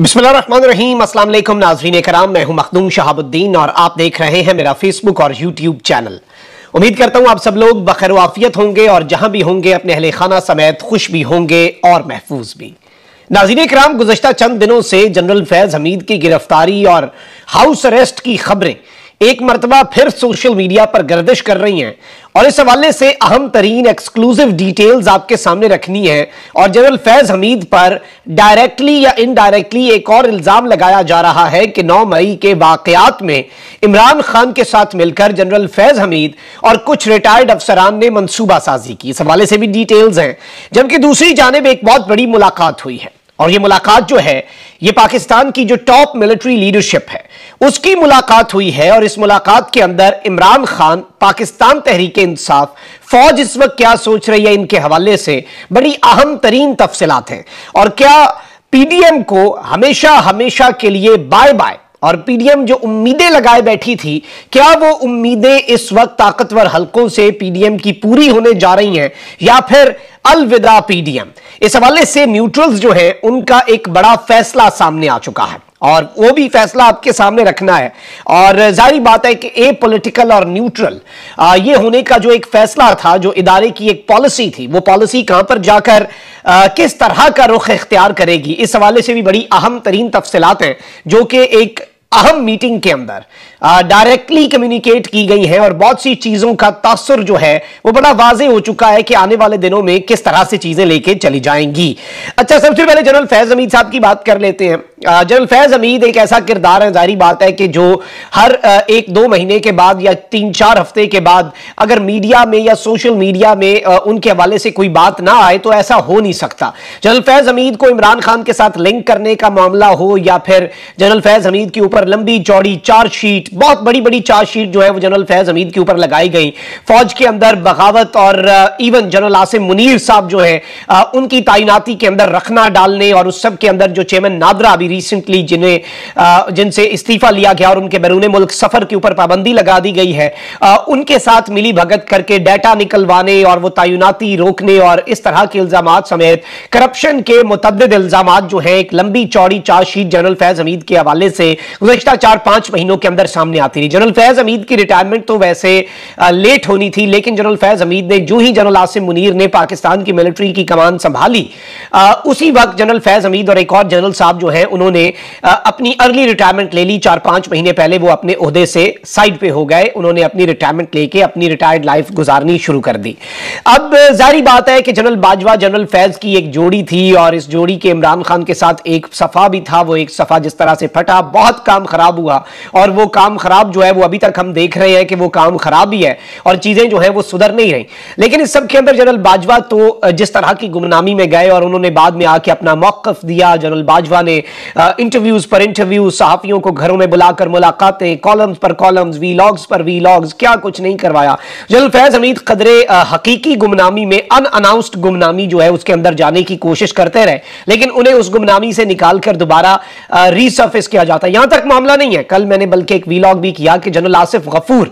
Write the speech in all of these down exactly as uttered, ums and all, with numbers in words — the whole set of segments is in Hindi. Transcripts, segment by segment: बिस्मिल्लाहिर्रहमानिर्रहीम अस्सलाम वालेकुम नाज़रीन कराम, मैं हूं मखदूम शहाबुद्दीन और आप देख रहे हैं मेरा फेसबुक और यूट्यूब चैनल। उम्मीद करता हूं आप सब लोग बखैर आफियत होंगे और जहां भी होंगे अपने अहले खाना समेत खुश भी होंगे और महफूज भी। नाज़रीन कराम, गुज़श्ता चंद दिनों से जनरल फैज़ हमीद की गिरफ्तारी और हाउस अरेस्ट की खबरें एक मरतबा फिर सोशल मीडिया पर गर्दिश कर रही हैं और इस हवाले से अहम तरीन एक्सक्लूसिव डिटेल्स आपके सामने रखनी है। और जनरल फैज़ हमीद पर डायरेक्टली या इनडायरेक्टली एक और इल्ज़ाम लगाया जा रहा है कि नौ मई के वाक़यात में इमरान खान के साथ मिलकर जनरल फैज़ हमीद और कुछ रिटायर्ड अफसरान ने मनसूबा साजी की। इस हवाले से भी डिटेल्स हैं। जबकि दूसरी जानिब एक बहुत बड़ी मुलाकात हुई है और ये मुलाकात जो है ये पाकिस्तान की जो टॉप मिलिट्री लीडरशिप है उसकी मुलाकात हुई है और इस मुलाकात के अंदर इमरान खान, पाकिस्तान तहरीक इंसाफ, फौज इस वक्त क्या सोच रही है, इनके हवाले से बड़ी अहम तरीन तफसीलात हैं। और क्या पीडीएम को हमेशा हमेशा के लिए बाय बाय और पीडीएम जो उम्मीदें लगाए बैठी थी, क्या वो उम्मीदें इस वक्त ताकतवर हलकों से पीडीएम की पूरी होने जा रही हैं या फिर अलविदा पीडीएम? इस हवाले से न्यूट्रल्स जो हैं उनका एक बड़ा फैसला सामने आ चुका है और वो भी फैसला आपके सामने रखना है। और जाहिर बात है कि ए पॉलिटिकल और न्यूट्रल ये होने का जो एक फैसला था, जो इदारे की एक पॉलिसी थी, वो पॉलिसी कहां पर जाकर आ, किस तरह का रुख इख्तियार करेगी, इस हवाले से भी बड़ी अहम तरीन तफसीलात हैं जो कि एक अहम मीटिंग के अंदर डायरेक्टली कम्युनिकेट की गई है। और बहुत सी चीजों का तासुर जो है वो बड़ा वाजे हो चुका है कि आने वाले दिनों में किस तरह से चीजें लेके चली जाएंगी। अच्छा, सबसे पहले जनरल फैज़ हमीद साहब की बात कर लेते हैं। जनरल फैज़ हमीद एक ऐसा किरदार है, जाहिर बात है कि जो हर एक दो महीने के बाद या तीन चार हफ्ते के बाद अगर मीडिया में या सोशल मीडिया में उनके हवाले से कोई बात ना आए तो ऐसा हो नहीं सकता। जनरल फैज़ हमीद को इमरान खान के साथ लिंक करने का मामला हो या फिर जनरल फैज़ हमीद के ऊपर लंबी चौड़ी चार्जशीट, बहुत बड़ी बड़ी चार्जशीट जो है वो जनरल फैज़ हमीद के ऊपर लगाई गई। फौज के अंदर बगावत और इवन जनरल आसिम मुनीर साहब जो है उनकी तैनाती के अंदर रखना डालने और उस सब के अंदर जो चेयरमैन नादरा रिसेंटली जिन्हें जिनसे इस्तीफा लिया गया और उनके बैरून मुल्क सफर के ऊपर पाबंदी लगा दी गई है, उनके साथ मिली भगत करके डाटा निकलवाने और वो तैनाती रोकने और इस तरह के इल्जामात समेत करप्शन के मुतअद्दिद इल्जामात जो है एक लंबी चौड़ी चार्जशीट जनरल फैज़ हमीद के हवाले से गुज़श्ता चार पांच महीनों के अंदर सामने आती रही। जनरल फैज़ हमीद की रिटायरमेंट तो वैसे लेट होनी थी, लेकिन जनरल फैज़ हमीद ने जो ही जनरल आसिम मुनीर ने पाकिस्तान की मिलिट्री की कमान संभाली उसी वक्त जनरल फैज़ हमीद और एक और जनरल साहब जो है उन्होंने अपनी अर्ली रिटायरमेंट ले ली। चार पांच महीने पहले वो अपने ओहदे से साइड पे हो गए, उन्होंने अपनी रिटायरमेंट लेके अपनी रिटायर्ड लाइफ गुजारनी शुरू कर दी। अब जाहिर बात है कि जनरल बाजवा जनरल फैज की एक जोड़ी थी और इस जोड़ी के इमरान खान के साथ एक सफा भी था, वो एक सफा जिस तरह से फटा बहुत काम खराब हुआ और वो काम खराब जो है वो अभी तक हम देख रहे हैं कि वो काम खराब ही है और चीजें जो है वो सुधर नहीं रही। लेकिन इस सब के अंदर जनरल बाजवा तो जिस तरह की गुमनामी में गए और उन्होंने बाद में आके अपना मौकफ दिया, जनरल बाजवा ने इंटरव्यूज पर इंटरव्यू, सहाफियों को घरों में बुलाकर मुलाकातें, कॉलम्स पर कॉलम्स, वीलॉग्स पर वीलॉग्स, क्या कुछ नहीं करवाया। जनरल फैज़ हमीद कदरे हकीकी गुमनामी में, अनअनाउंस्ड गुमनामी जो है उसके अंदर जाने की कोशिश करते रहे, लेकिन उन्हें उस गुमनामी से निकालकर दोबारा रीसर्फिस किया जाता है। यहां तक मामला नहीं है, कल मैंने बल्कि एक वीलॉग भी किया कि जनरल आसिफ गफूर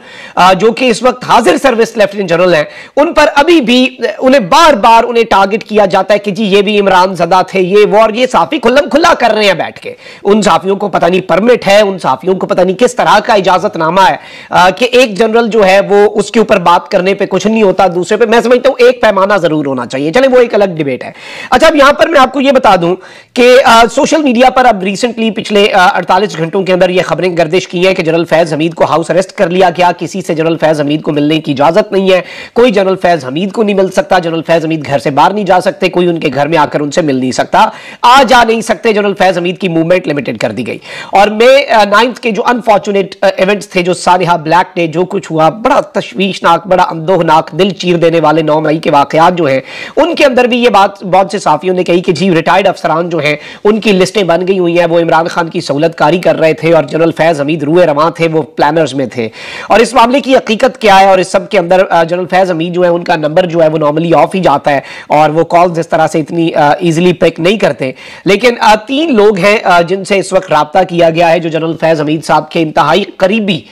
जो कि इस वक्त हाजिर सर्विस लेफ्टिनेंट जनरल है, उन पर अभी भी उन्हें बार बार उन्हें टारगेट किया जाता है कि जी ये भी इमरान ज़दा थे, ये वो, और ये साफी खुल्लम खुल्ला कर रहे हैं बैठ के। उन साफियों को पता नहीं परमिट है, उन साफियों को पता नहीं किस तरह का इजाजतनामा है आ, कि एक जनरल जो है वो उसके ऊपर बात करने पे कुछ नहीं होता, दूसरे पे मैं समझता हूं एक पैमाना जरूर होना चाहिए। चले, वो एक अलग डिबेट है। अच्छा, अब यहां पर मैं आपको ये बता दूं कि आ, सोशल मीडिया पर अब रिसेंटली पिछले अड़तालीस घंटों के अंदर ये खबरें गर्दिश की हैं कि जनरल फैज़ हमीद को हाउस अरेस्ट कर लिया गया, किसी से जनरल फैज़ हमीद को मिलने की इजाजत नहीं है, कोई जनरल फैज़ हमीद को नहीं मिल सकता, जनरल फैज़ हमीद घर से बाहर नहीं जा सकते, कोई उनके घर में आकर उनसे मिल नहीं सकता, आ जा नहीं सकते, जनरल फैज़ हमीद की मूवमेंट लिमिटेड कर दी गई। और मई नाइन्थ के जो अनफॉर्चुनेट इवेंट्स थे, जो सारिहा ब्लैक डे, जो कुछ हुआ, बड़ा तश्वीशनाक, बड़ा अंदोहनाक, दिल चीर देने वाले नौ मई के वाकयात जो हैं उनके अंदर भी ये बात बहुत से साफियों ने कही कि जी रिटायर्ड अफसरान जो हैं उनकी लिस्टें बन गई हुई हैं, वो इमरान खान की सहूलतकारी कर रहे थे और जनरल फैज़ हमीद रूए रवां थे, वो प्लानर्स में थे। और इस मामले की हकीकत क्या है और इस सब के अंदर जनरल फैज़ हमीद जो है उनका नंबर जो है वो नॉर्मली ऑफ ही जाता है और वो कॉल्स इस तरह से इतनी ईजिली पिक नहीं करते, लेकिन तीन लोग हैं जिनसे इस वक्त रब्ता किया गया है, जो जनरल फैज़ हमीद साहब के इंतहाई करीबी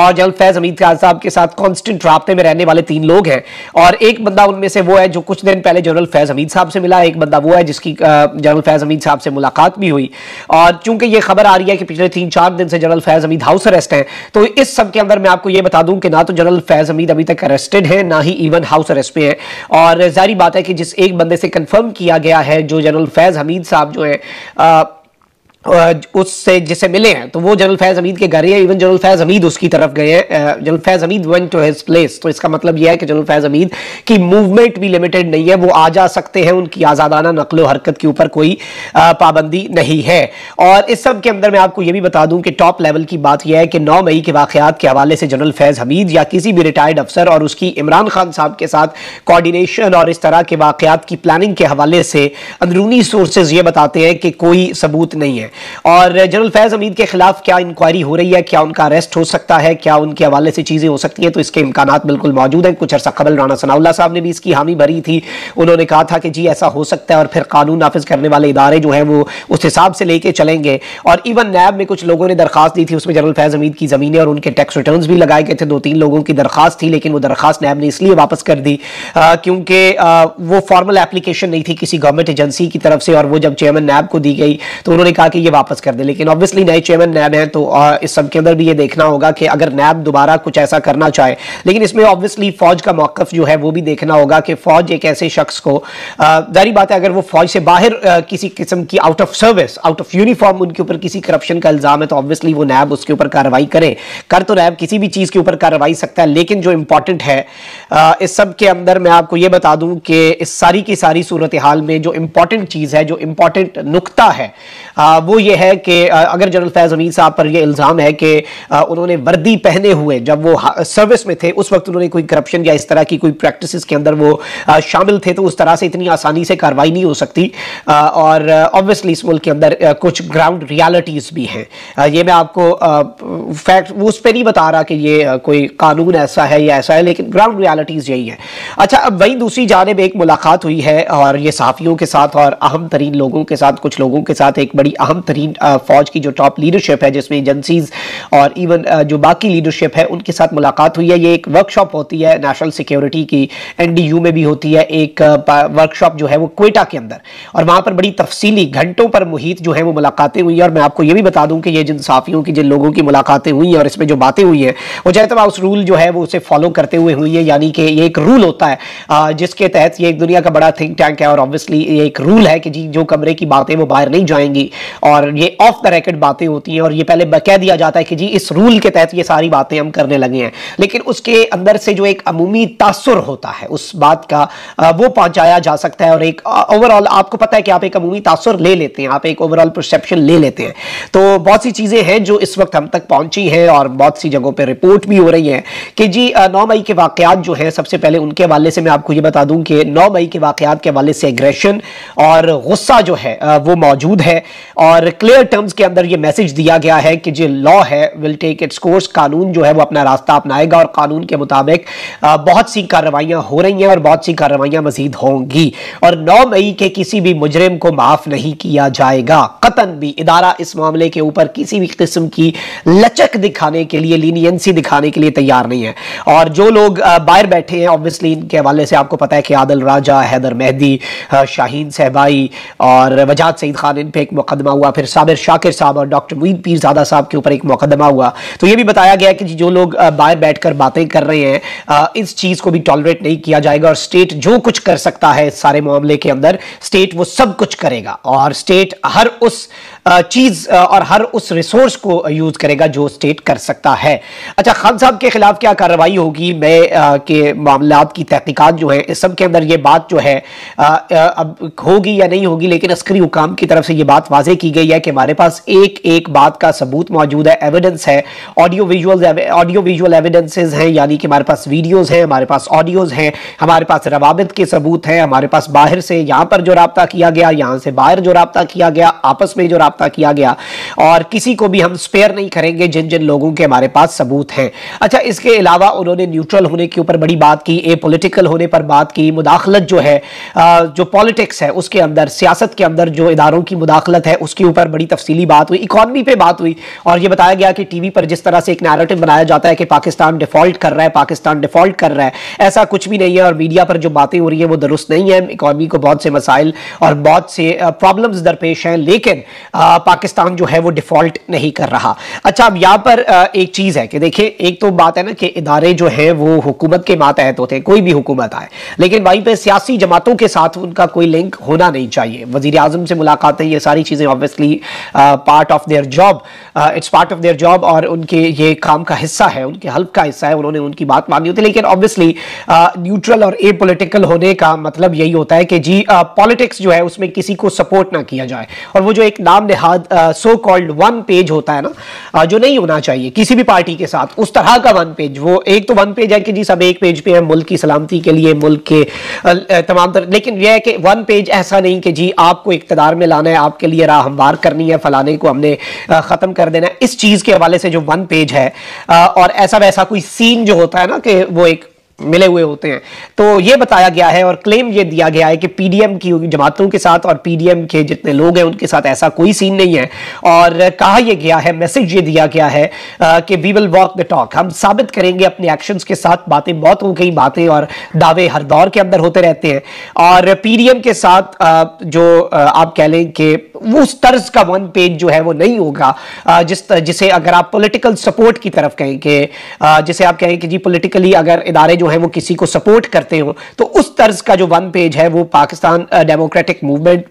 और जनरल फैज़ हमीद खान साहब के साथ कांस्टेंट रब्ते में रहने वाले तीन लोग हैं। और एक बंदा उनमें से वो है जो कुछ दिन पहले जनरल फैज़ हमीद साहब से मिला, एक बंदा वो है जिसकी जनरल फैज़ हमीद साहब से मुलाकात भी हुई। और चूंकि ये खबर आ रही है कि पिछले तीन चार दिन से general Faiz Hamid house arrest हैं, तो इस सब के अंदर मैं आपको ये बता दूं कि ना तो जनरल फैज़ हमीद अभी तक अरेस्टेड है, ना ही इवन हाउस अरेस्ट पे है। और जारी बात है कि जिस एक बंदे से कंफर्म किया गया है, जो जनरल फैज़ हमीद साहब जो है आ, उससे जिसे मिले हैं, तो वो जनरल फैज़ हमीद के घर है। इवन जनरल फैज़ हमीद उसकी तरफ गए हैं, general Faiz Hamid went to his place. तो इसका मतलब यह है कि जनरल फैज़ हमीद की मूवमेंट भी लिमिटेड नहीं है, वो आ जा सकते हैं, उनकी आज़ादाना नकलो हरकत के ऊपर कोई पाबंदी नहीं है। और इस सब के अंदर मैं आपको ये भी बता दूं कि टॉप लेवल की बात यह है कि नौ मई के वाक़यात के हवाले से जनरल फैज़ हमीद या किसी भी रिटायर्ड अफसर और उसकी इमरान खान साहब के साथ कोऑर्डिनेशन और इस तरह के वाक़यात की प्लानिंग के हवाले से अंदरूनी सोर्सेज ये बताते हैं कि कोई सबूत नहीं है। और जनरल फैज़ हमीद के खिलाफ क्या इंक्वायरी हो रही है, क्या उनका अरेस्ट हो सकता है, क्या उनके हवाले से चीज़ें हो सकती हैं, तो इसके इम्कानात बिल्कुल मौजूद हैं। कुछ अर्सा कबल राना सनाउल्लाह साहब ने भी इसकी हामी भरी थी, उन्होंने कहा था कि जी ऐसा हो सकता है और फिर कानून नाफिज करने वाले इदारे जो हैं वो उस हिसाब से लेके चलेंगे। और इवन नैब में कुछ लोगों ने दरखास्त दी थी, उसमें जनरल फैज़ हमीद की ज़मीनें और उनके टैक्स रिटर्न भी लगाए गए थे, दो तीन लोगों की दरखास्त थी, लेकिन वो दरखास्त नैब ने इसलिए वापस कर दी क्योंकि वो फॉर्मल एप्लीकेशन नहीं थी किसी गवर्नमेंट एजेंसी की तरफ से, और वो जब चेयरमैन नैब को दी गई तो उन्होंने कहा कि ये वापस कर दे। लेकिन ऑब्वियसली नए चेयरमैन नैब हैं, तो इस सब के अंदर भी ये देखना होगा कि अगर नैब दोबारा कुछ ऐसा करना चाहे, लेकिन इसमें ऑब्वियसली फौज का मौकफ जो है वो भी देखना होगा कि फौज एक ऐसे शख्स को, जारी बात है अगर वो फौज से बाहर किसी किस्म की out of service, out of uniform, उनके ऊपर किसी करप्शन का इल्जाम है, तो ऑब्वियसली वो नैब उसके ऊपर कार्रवाई करे। कर तो नैब किसी भी चीज़ के ऊपर कार्रवाई सकता है, लेकिन जो इंपॉर्टेंट है इस सब के अंदर मैं आपको ये बता दूं कि इस सारी की सारी सूरत हाल में जो इंपॉर्टेंट चीज़ है, जो इंपॉर्टेंट नुकता है वो ये है कि अगर जनरल फैज़ हमीद साहब पर ये इल्ज़ाम है कि उन्होंने वर्दी पहने हुए जब वो सर्विस में थे उस वक्त उन्होंने कोई करप्शन या इस तरह की कोई प्रैक्टिसेस के अंदर वो शामिल थे, तो उस तरह से इतनी आसानी से कार्रवाई नहीं हो सकती। और ऑब्वियसली इस मुल्क के अंदर कुछ ग्राउंड रियलिटीज़ भी हैं, ये मैं आपको फैक्ट उस पर नहीं बता रहा कि ये कोई कानून ऐसा है या ऐसा है, लेकिन ग्राउंड रियलिटीज़ यही है। अच्छा, अब वहीं दूसरी जानिब एक मुलाकात हुई है और ये सहाफ़ियों के साथ और अहम तरीन लोगों के साथ, कुछ लोगों के साथ, एक बड़ी अहम तरीन फौज की जो टॉप लीडरशिप है जिसमें एजेंसीज और इवन जो बाकी लीडरशिप है उनके साथ मुलाकात हुई है। ये एक वर्कशॉप होती है नेशनल सिक्योरिटी की, एनडीयू में भी होती है, एक वर्कशॉप जो है वो क्वेटा के अंदर, और वहाँ पर बड़ी तफसीली घंटों पर मुहित जो है वो मुलाकातें हुई हैं। और मैं आपको ये भी बता दूँ कि ये जिन साफियों की, जिन लोगों की मुलाकातें हुई हैं और इसमें जो बातें हुई हैं वो जैतवा उस रूल जो है वो उसे फॉलो करते हुए हुई है, यानी कि ये एक रूल होता है जिसके तहत ये एक दुनिया का बड़ा थिंक टैंक है और ऑब्वियसली ये एक रूल है कि जी जो कमरे की बातें वो बाहर नहीं जाएंगी और ये ऑफ द रैकेट बातें होती हैं, और ये पहले कह दिया जाता है कि जी इस रूल के तहत ये सारी बातें हम करने लगे हैं, लेकिन उसके अंदर से जो एक अमूमी तासुर होता है उस बात का वो पहुंचाया जा सकता है। और एक ओवरऑल आपको पता है कि आप एक अमूमी तासुर ले लेते हैं, आप एक ओवरऑल परसेप्शन ले लेते हैं। तो बहुत सी चीज़ें हैं जो इस वक्त हम तक पहुंची हैं और बहुत सी जगहों पर रिपोर्ट भी हो रही हैं कि जी नौ मई के वाक़यात जो हैं, सबसे पहले उनके हवाले से मैं आपको ये बता दूँ कि नौ मई के वाक़यात के हवाले से एग्रेशन और गुस्सा जो है वो मौजूद है, और क्लियर टर्म्स के अंदर ये मैसेज दिया गया है कि जो लॉ है विल टेक इट्स कोर्स, कानून जो है वो अपना रास्ता अपनाएगा और कानून के मुताबिक बहुत सी कार्रवाइयाँ हो रही हैं और बहुत सी कार्रवाइयाँ मजीद होंगी, और नौ मई के किसी भी मुजरिम को माफ़ नहीं किया जाएगा कतन भी। इदारा इस मामले के ऊपर किसी भी किस्म की लचक दिखाने के लिए, लीनियंसी दिखाने के लिए तैयार नहीं है। और जो लोग बाहर बैठे हैं ऑब्वियसली इनके हवाले से आपको पता है कि आदिल राजा, हैदर मेहदी, शाहीन सहबाई और वजाज सईद खान, इन पर एक मुकदमा हुआ, फिर साबिर शाकिर साहब और डॉक्टर मुईन पीर ज़ादा साहब के ऊपर एक मुकदमा हुआ। तो ये भी बताया गया कि जो लोग बाहर बैठकर बातें कर रहे हैं इस चीज़ को भी टॉलरेट नहीं किया जाएगा, और स्टेट जो कुछ कर सकता है इस सारे मामले के अंदर स्टेट वो सब कुछ करेगा, और स्टेट हर उस चीज़ और हर उस रिसोर्स को यूज़ करेगा जो स्टेट कर सकता है। अच्छा, खान साहब के खिलाफ क्या कार्रवाई होगी, मैं के मामला की तहकीकात जो है इस सब के अंदर ये बात जो है अब होगी या नहीं होगी, लेकिन अस्करी हुकाम की तरफ से ये बात वाजे की गई है कि हमारे पास एक एक बात का सबूत मौजूद है, एविडेंस है, audio visual audio visual evidences हैं, यानी कि हमारे पास वीडियोस हैं, हमारे पास ऑडियोज हैं, हमारे पास रवाबित के सबूत हैं, हमारे पास बाहर से यहाँ पर जो रब्ता किया गया, यहाँ से बाहर जो रब्ता किया गया, आपस में जो रब्ता किया गया, और किसी को भी हम स्पेयर नहीं करेंगे जिन जिन लोगों के हमारे पास सबूत हैं। अच्छा, इसके अलावा उन्होंने न्यूट्रल होने के ऊपर बड़ी बात की, ए पोलिटिकल होने पर बात की, मुदाखलत जो है, जो पॉलिटिक्स है उसके अंदर, सियासत के अंदर जो इदारों की मुदाखलत है उसकी के ऊपर बड़ी तफसीली बात हुई, इकॉनमी पे बात हुई और ये बताया गया कि टीवी पर जिस तरह से एक नैरेटिव बनाया जाता है कि पाकिस्तान डिफॉल्ट कर रहा है, पाकिस्तान डिफॉल्ट कर रहा है, ऐसा कुछ भी नहीं है। और मीडिया पर जो बातें हो रही है वो दुरुस्त नहीं है, इकॉनमी को बहुत से मसाइल और बहुत से प्रॉब्लम्स दरपेश हैं, लेकिन आ, पाकिस्तान जो है वो डिफॉल्ट नहीं कर रहा। अच्छा, अब यहाँ पर आ, एक चीज़ है कि देखिए, एक तो बात है ना कि इदारे जो हैं वो हुकूमत के मातहत होते हैं, कोई भी हुकूमत आए, लेकिन वहीं पर सियासी जमातों के साथ उनका कोई लिंक होना नहीं चाहिए। वज़ीर आज़म से मुलाकातें, ये सारी चीज़ें obviously part of their job, it's part of their job और उनके ये काम का हिस्सा है, उनके हल्फ का हिस्सा है, उन्होंने उनकी बात मानी होती है। लेकिन ऑब्वियसली न्यूट्रल और एपॉलिटिकल होने का मतलब यही होता है कि जी पॉलिटिक्स जो है उसमें किसी को सपोर्ट ना किया जाए। और वो जो एक नाम नहाद सो कॉल्ड वन पेज होता है ना, uh, जो नहीं होना चाहिए किसी भी पार्टी के साथ, उस तरह का वन पेज, वो एक तो वन पेज है कि जी सब एक पेज पे है मुल्क की सलामती के लिए, मुल्क के तमाम तरह, लेकिन यह है कि वन पेज ऐसा नहीं कि जी आपको इकतदार में लाना है, आपके लिए राह हमवार करनी है, फलाने को हमने ख़त्म कर देना है, इस चीज़ के हवाले से जो वन पेज है और ऐसा वैसा कोई सीन जो होता है ना कि वो एक मिले हुए होते हैं। तो ये बताया गया है और क्लेम ये दिया गया है कि पीडीएम की जमातों के साथ और पीडीएम के जितने लोग हैं उनके साथ ऐसा कोई सीन नहीं है। और कहा यह गया है, मैसेज ये दिया गया है कि we will walk the talk, हम साबित करेंगे अपने एक्शंस के साथ। बातें बहुत हो गई, बातें और दावे हर दौर के अंदर होते रहते हैं और पीडीएम के साथ जो आप कह लें कि उस तर्ज का वन पेज जो है वो नहीं होगा जिस जिसे अगर आप पॉलिटिकल सपोर्ट की तरफ कहें कि जिसे आप कहें कि जी पॉलिटिकली अगर इदारे जो है वो किसी को सपोर्ट करते हो तो उस तर्ज का जो वन पेज है वो पाकिस्तान डेमोक्रेटिक मूवमेंट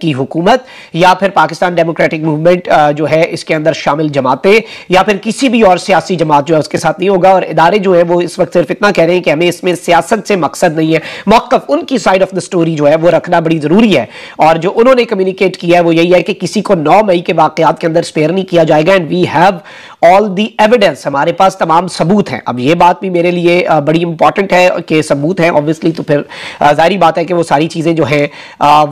की हुकूमत या फिर पाकिस्तान डेमोक्रेटिक मूवमेंट जो है इसके अंदर शामिल जमातें या फिर किसी भी और सियासी जमात जो है उसके साथ नहीं होगा। और इदारे जो है वो इस वक्त सिर्फ इतना कह रहे हैं कि हमें इसमें सियासत से मकसद नहीं है, मौक़िफ़ उनकी साइड ऑफ द स्टोरी जो है वो रखना बड़ी ज़रूरी है। और जो उन्होंने कम्युनिकेट किया है वो यही है कि किसी को नौ मई के वाक़यात के अंदर स्पेयर नहीं किया जाएगा, and we have all the evidence, हमारे पास तमाम सबूत हैं। अब ये बात भी मेरे लिए बड़ी इंपॉर्टेंट है कि सबूत हैं ऑब्वियसली, तो फिर जाहिर बात है कि वो सारी चीज़ें जो हैं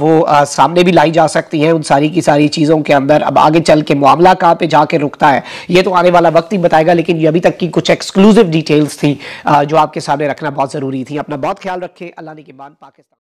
वो आ, सामने भी लाई जा सकती हैं। उन सारी की सारी चीज़ों के अंदर अब आगे चल के मामला कहाँ पे जाके रुकता है ये तो आने वाला वक्त ही बताएगा, लेकिन ये अभी तक की कुछ एक्सक्लूसिव डिटेल्स थी आ, जो आपके सामने रखना बहुत ज़रूरी थी। अपना बहुत ख्याल रखें, अल्लाह ने के बाद पाकिस्तान।